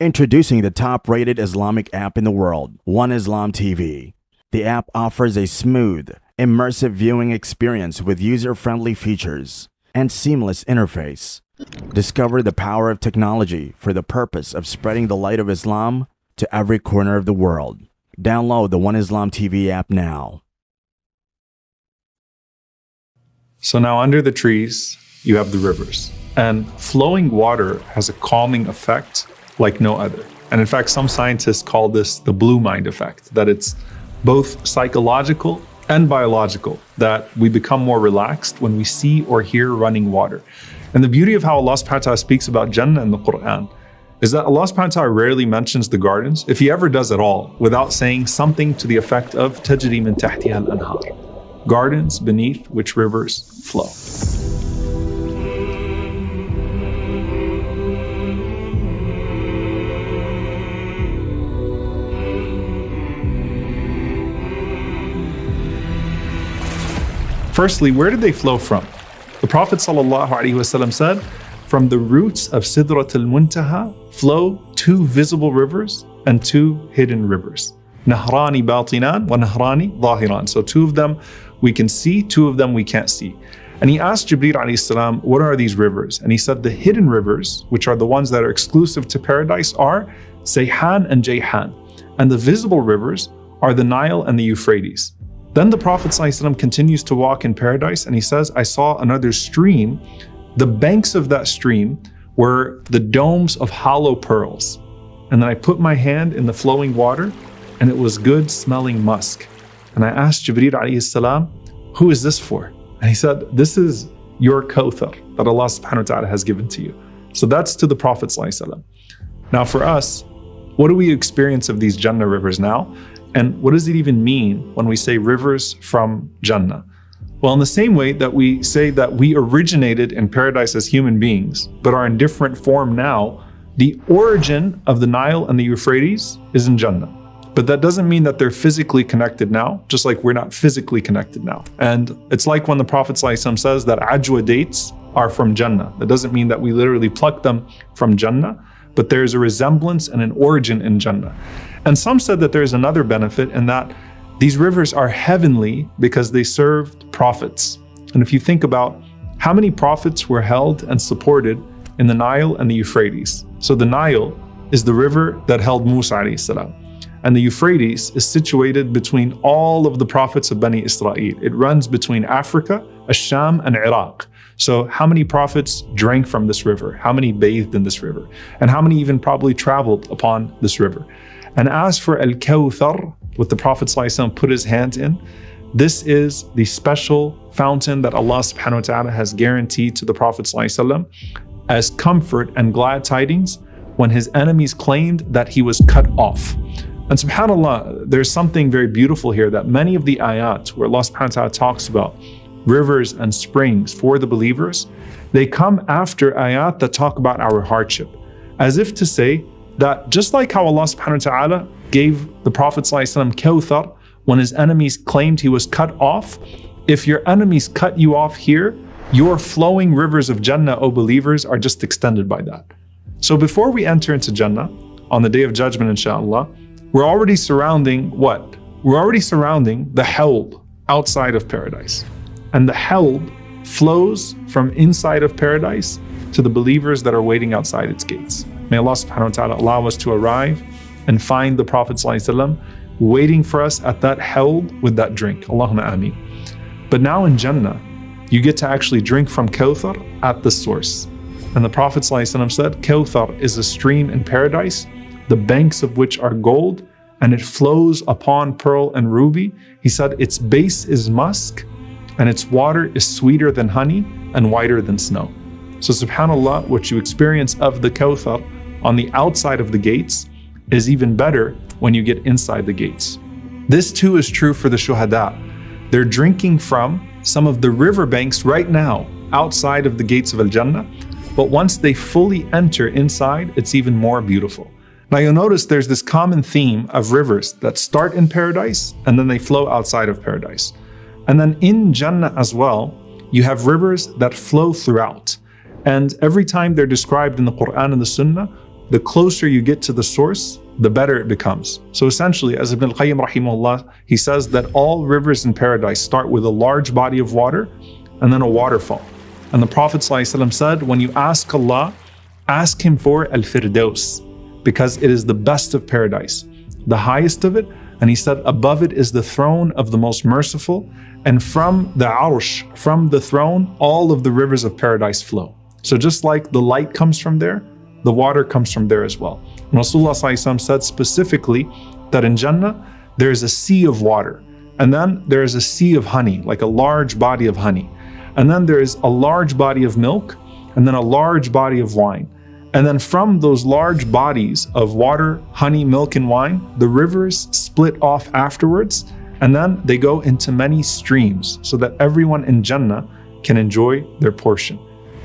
Introducing the top-rated Islamic app in the world, One Islam TV. The app offers a smooth, immersive viewing experience with user-friendly features and seamless interface. Discover the power of technology for the purpose of spreading the light of Islam to every corner of the world. Download the One Islam TV app now. So now under the trees, you have the rivers. And flowing water has a calming effect like no other. And in fact, some scientists call this the blue mind effect, that it's both psychological and biological, that we become more relaxed when we see or hear running water. And the beauty of how Allah subhanahu wa ta'ala speaks about Jannah in the Quran is that Allah subhanahu wa ta'ala rarely mentions the gardens, if he ever does at all, without saying something to the effect of tajri min tahtiha al-anhar, gardens beneath which rivers flow. Firstly, where did they flow from? The Prophet ﷺ said, from the roots of Sidratul Muntaha flow two visible rivers and two hidden rivers. Nahrani batinan wa nahrani zahiran. So two of them we can see, two of them we can't see. And he asked Jibreel ﷺ, what are these rivers? And he said, the hidden rivers, which are the ones that are exclusive to paradise, are Sayhan and Jayhan. And the visible rivers are the Nile and the Euphrates. Then the Prophet ﷺ continues to walk in paradise and he says, I saw another stream. The banks of that stream were the domes of hollow pearls. And then I put my hand in the flowing water and it was good smelling musk. And I asked Jibreel ﷺ, who is this for? And he said, this is your Kawthar that Allah subhanahu wa ta'ala has given to you. So that's to the Prophet ﷺ. Now for us, what do we experience of these Jannah rivers now? And what does it even mean when we say rivers from Jannah? Well, in the same way that we say that we originated in paradise as human beings, but are in different form now, the origin of the Nile and the Euphrates is in Jannah. But that doesn't mean that they're physically connected now, just like we're not physically connected now. And it's like when the Prophet ﷺ says that Ajwa dates are from Jannah. That doesn't mean that we literally pluck them from Jannah, but there's a resemblance and an origin in Jannah. And some said that there's another benefit in that these rivers are heavenly because they served prophets. And if you think about how many prophets were held and supported in the Nile and the Euphrates. So the Nile is the river that held Musa alayhi salam. And the Euphrates is situated between all of the prophets of Bani Israel. It runs between Africa, Ash-Sham and Iraq. So how many prophets drank from this river? How many bathed in this river? And how many even probably traveled upon this river? And as for Al-Kawthar, what the Prophet ﷺ put his hand in, this is the special fountain that Allah subhanahu wa ta'ala has guaranteed to the Prophet ﷺ as comfort and glad tidings when his enemies claimed that he was cut off. And subhanAllah, there's something very beautiful here that many of the ayat where Allah subhanahu wa ta'ala talks about rivers and springs for the believers, they come after ayat that talk about our hardship, as if to say, that just like how Allah subhanahu wa ta'ala gave the Prophet ﷺ Kawthar when his enemies claimed he was cut off, if your enemies cut you off here, your flowing rivers of Jannah, O believers, are just extended by that. So before we enter into Jannah, on the Day of Judgment inshaAllah, we're already surrounding what? We're already surrounding the Hawd outside of paradise. And the Hawd flows from inside of paradise to the believers that are waiting outside its gates. May Allah subhanahu wa ta'ala allow us to arrive and find the Prophet ﷺ waiting for us at that Hawd with that drink. Allahumma ameen. But now in Jannah, you get to actually drink from Kawthar at the source. And the Prophet ﷺ said, Kawthar is a stream in paradise, the banks of which are gold, and it flows upon pearl and ruby. He said, its base is musk, and its water is sweeter than honey and whiter than snow. So subhanAllah, what you experience of the Kawthar on the outside of the gates is even better when you get inside the gates. This too is true for the shuhada. They're drinking from some of the riverbanks right now outside of the gates of Al-Jannah, but once they fully enter inside, it's even more beautiful. Now you'll notice there's this common theme of rivers that start in paradise and then they flow outside of paradise. And then in Jannah as well, you have rivers that flow throughout. And every time they're described in the Quran and the Sunnah, the closer you get to the source, the better it becomes. So essentially, as Ibn al-Qayyim rahimahullah, he says that all rivers in paradise start with a large body of water and then a waterfall. And the Prophet ﷺ said, when you ask Allah, ask him for Al-Firdaus, because it is the best of paradise, the highest of it. And he said, above it is the throne of the most merciful, and from the Arsh, from the throne, all of the rivers of paradise flow. So just like the light comes from there, the water comes from there as well. And Rasulullah said specifically that in Jannah, there is a sea of water, and then there is a sea of honey, like a large body of honey. And then there is a large body of milk, and then a large body of wine. And then from those large bodies of water, honey, milk, and wine, the rivers split off afterwards, and then they go into many streams so that everyone in Jannah can enjoy their portion.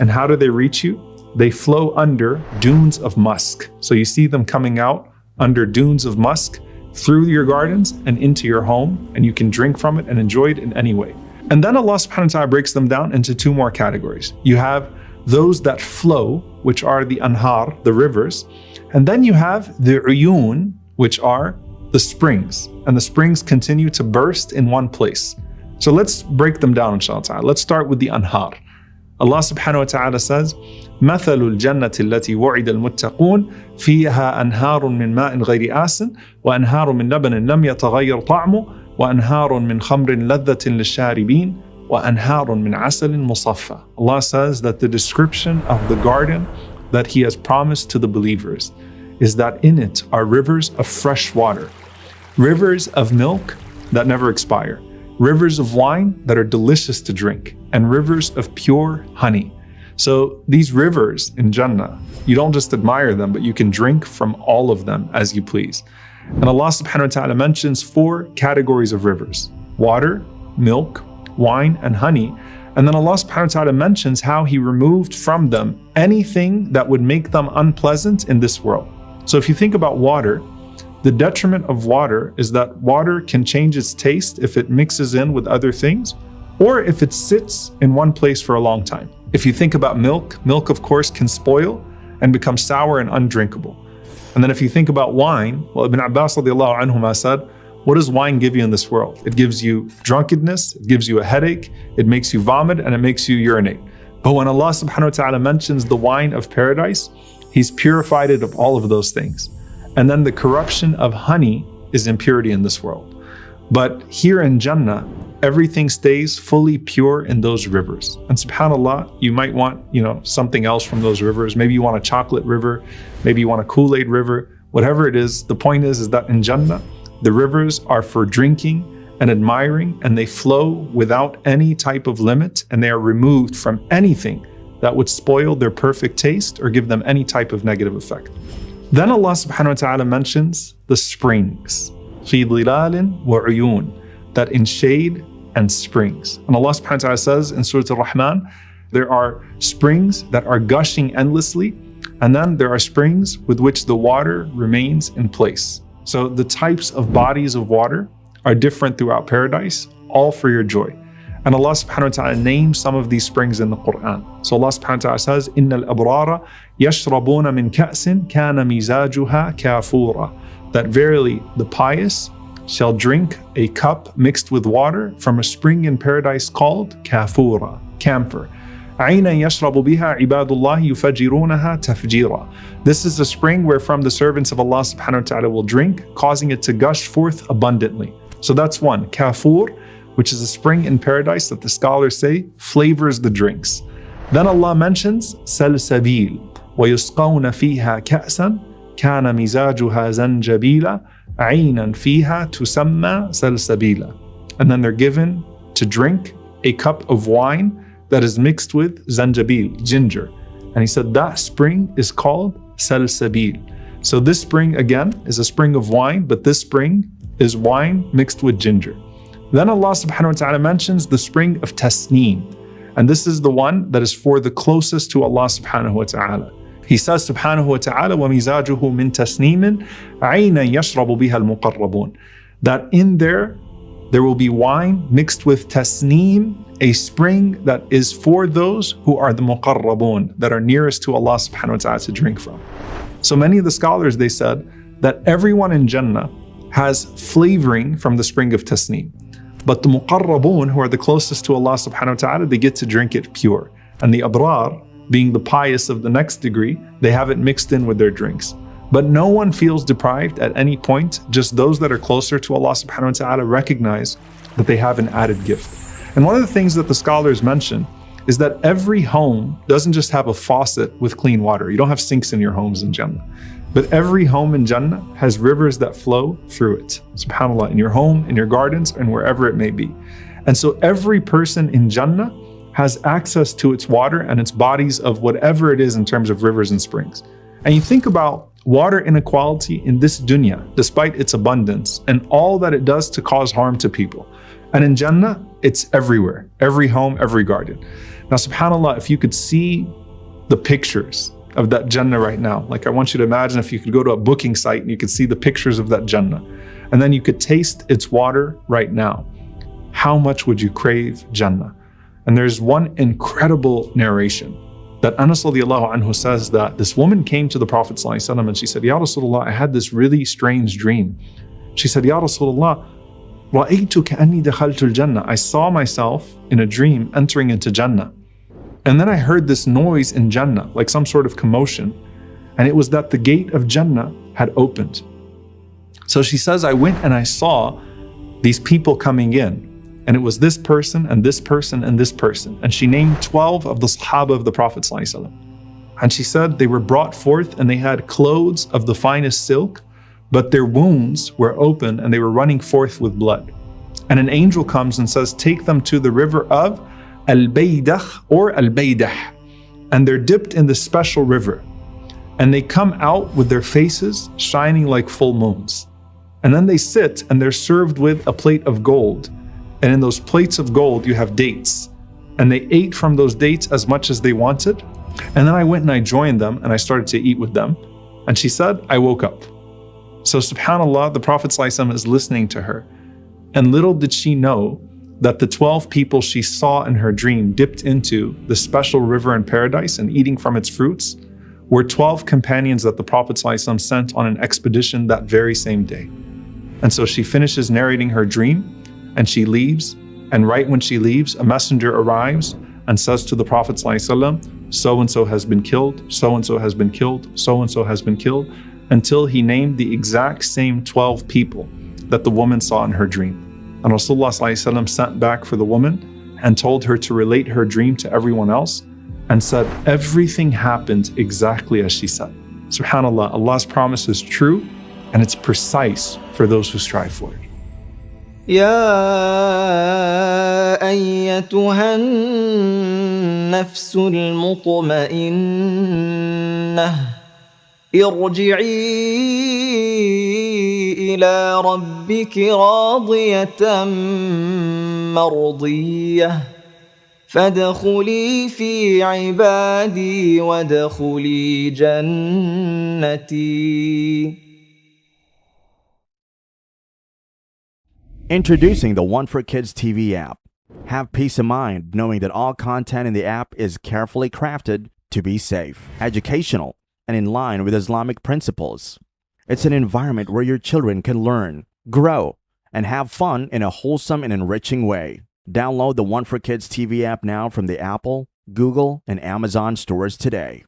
And how do they reach you? They flow under dunes of musk. So you see them coming out under dunes of musk through your gardens and into your home, and you can drink from it and enjoy it in any way. And then Allah subhanahu wa ta'ala breaks them down into two more categories. You have those that flow, which are the anhar, the rivers, and then you have the uyun, which are the springs, and the springs continue to burst in one place. So let's break them down, inshallah ta'ala. Let's start with the anhar. Allah subhanahu wa ta'ala says, مَثَلُ الْجَنَّةِ الَّتِي وُعِدَ الْمُتَّقُونَ فِيهَا أَنْهَارٌ مِّن مَاءٍ غَيْرِ آسٍ وَأَنْهَارٌ مِّن لَبَنٍ لَمْ يَتَغَيَّرْ طَعْمُهُ وَأَنْهَارٌ مِّن خَمْرٍ لَذَّةٍ لِلشَّارِبِينَ وَأَنْهَارٌ مِّن عَسَلٍ مُصَفَّى. Allah says that the description of the garden that He has promised to the believers is that in it are rivers of fresh water, rivers of milk that never expire, rivers of wine that are delicious to drink, and rivers of pure honey. So these rivers in Jannah, you don't just admire them, but you can drink from all of them as you please. And Allah subhanahu wa ta'ala mentions four categories of rivers: water, milk, wine, and honey. And then Allah subhanahu wa ta'ala mentions how He removed from them anything that would make them unpleasant in this world. So if you think about water, the detriment of water is that water can change its taste if it mixes in with other things, or if it sits in one place for a long time. If you think about milk, milk of course can spoil and become sour and undrinkable. And then if you think about wine, well, Ibn Abbas radiallahu anhuma said, what does wine give you in this world? It gives you drunkenness, it gives you a headache, it makes you vomit, and it makes you urinate. But when Allah subhanahu wa ta'ala mentions the wine of paradise, He's purified it of all of those things. And then the corruption of honey is impurity in this world. But here in Jannah, everything stays fully pure in those rivers. And subhanAllah, you might want, something else from those rivers. Maybe you want a chocolate river, maybe you want a Kool-Aid river, whatever it is. The point is that in Jannah, the rivers are for drinking and admiring, and they flow without any type of limit, and they are removed from anything that would spoil their perfect taste or give them any type of negative effect. Then Allah subhanahu wa ta'ala mentions the springs, فِي ظِلَالٍ وَعُيُونٍ, that in shade and springs. And Allah subhanahu wa ta'ala says in Surah Al-Rahman, there are springs that are gushing endlessly, and then there are springs with which the water remains in place. So the types of bodies of water are different throughout paradise, all for your joy. And Allah subhanahu wa ta'ala names some of these springs in the Quran. So Allah subhanahu wa ta'ala says, إِنَّ الْأَبْرَارَ يَشْرَبُونَ مِنْ كَأْسٍ كَانَ مِزَاجُهَا كَافُورًا, that verily the pious shall drink a cup mixed with water from a spring in paradise called Kafura, camphor. This is a spring wherefrom the servants of Allah subhanahu wa ta'ala will drink, causing it to gush forth abundantly. So that's one, Kafur, which is a spring in paradise that the scholars say flavors the drinks. Then Allah mentions Salsabil, وَيُسْقَوْنَ فِيهَا كَأْسًا كَانَ مِزَاجُهَا زَنْجَبِيلًا عَيْنًا فِيهَا تُسَمَّى سَلْسَبِيلًا. And then they're given to drink a cup of wine that is mixed with zanjabil, ginger. And he said that spring is called Salsabil. So this spring again is a spring of wine, but this spring is wine mixed with ginger. Then Allah subhanahu wa ta'ala mentions the spring of Tasneem. And this is the one that is for the closest to Allah subhanahu wa ta'ala. He says subhanahu wa ta'ala, وَمِزَاجُهُ مِن تَسْنِيمٍ عَيْنًا يَشْرَبُ بِهَا الْمُقَرَّبُونَ, that in there will be wine mixed with tasneem, a spring that is for those who are the muqarrabun, that are nearest to Allah subhanahu wa ta'ala to drink from. So many of the scholars, they said that everyone in Jannah has flavoring from the spring of Tasneem. But the muqarrabun, who are the closest to Allah subhanahu wa ta'ala, they get to drink it pure. And the abrar, being the pious of the next degree, they have it mixed in with their drinks. But no one feels deprived at any point. Just those that are closer to Allah subhanahu wa ta'ala recognize that they have an added gift. And one of the things that the scholars mention is that every home doesn't just have a faucet with clean water. You don't have sinks in your homes in Jannah. But every home in Jannah has rivers that flow through it. SubhanAllah, in your home, in your gardens, and wherever it may be. And so every person in Jannah has access to its water and its bodies of whatever it is in terms of rivers and springs. And you think about water inequality in this dunya, despite its abundance and all that it does to cause harm to people. And in Jannah, it's everywhere, every home, every garden. Now, subhanAllah, if you could see the pictures of that Jannah right now, like I want you to imagine if you could go to a booking site and you could see the pictures of that Jannah, and then you could taste its water right now, how much would you crave Jannah? And there's one incredible narration that Anas radiallahu anhu says that this woman came to the Prophet sallallahu alaihi wasallam and she said, Ya Rasulullah, I had this really strange dream. She said, Ya Rasulullah, رَأَيْتُ كَأَنِّي دَخَلْتُ الْجَنَّةِ. I saw myself in a dream entering into Jannah. And then I heard this noise in Jannah, like some sort of commotion. And it was that the gate of Jannah had opened. So she says, I went and I saw these people coming in. And it was this person and this person and this person. And she named 12 of the Sahaba of the Prophet ﷺ. And she said they were brought forth and they had clothes of the finest silk, but their wounds were open and they were running forth with blood. And an angel comes and says, take them to the river of Al-Baydah or Al-Baydah. And they're dipped in this special river. And they come out with their faces shining like full moons. And then they sit and they're served with a plate of gold. And in those plates of gold, you have dates. And they ate from those dates as much as they wanted. And then I went and I joined them and I started to eat with them. And she said, I woke up. So subhanAllah, the Prophet ﷺ is listening to her. And little did she know that the 12 people she saw in her dream dipped into the special river in paradise and eating from its fruits were 12 companions that the Prophet ﷺ sent on an expedition that very same day. And so she finishes narrating her dream and she leaves. And right when she leaves, a messenger arrives and says to the Prophet ﷺ, so-and-so has been killed, so-and-so has been killed, so-and-so has been killed, until he named the exact same 12 people that the woman saw in her dream. And Rasulullah sallallahu alaihi wasallam sent back for the woman and told her to relate her dream to everyone else and said, everything happened exactly as she said. SubhanAllah, Allah's promise is true and it's precise for those who strive for it. يا أيتها النفس المطمئنة ارجعي إلى ربك راضية مرضية فادخلي في عبادي وادخلي جنتي. Introducing the One for Kids TV app. Have peace of mind knowing that all content in the app is carefully crafted to be safe, educational, and in line with Islamic principles. It's an environment where your children can learn, grow, and have fun in a wholesome and enriching way. Download the One for Kids TV app now from the Apple, Google, and Amazon stores today.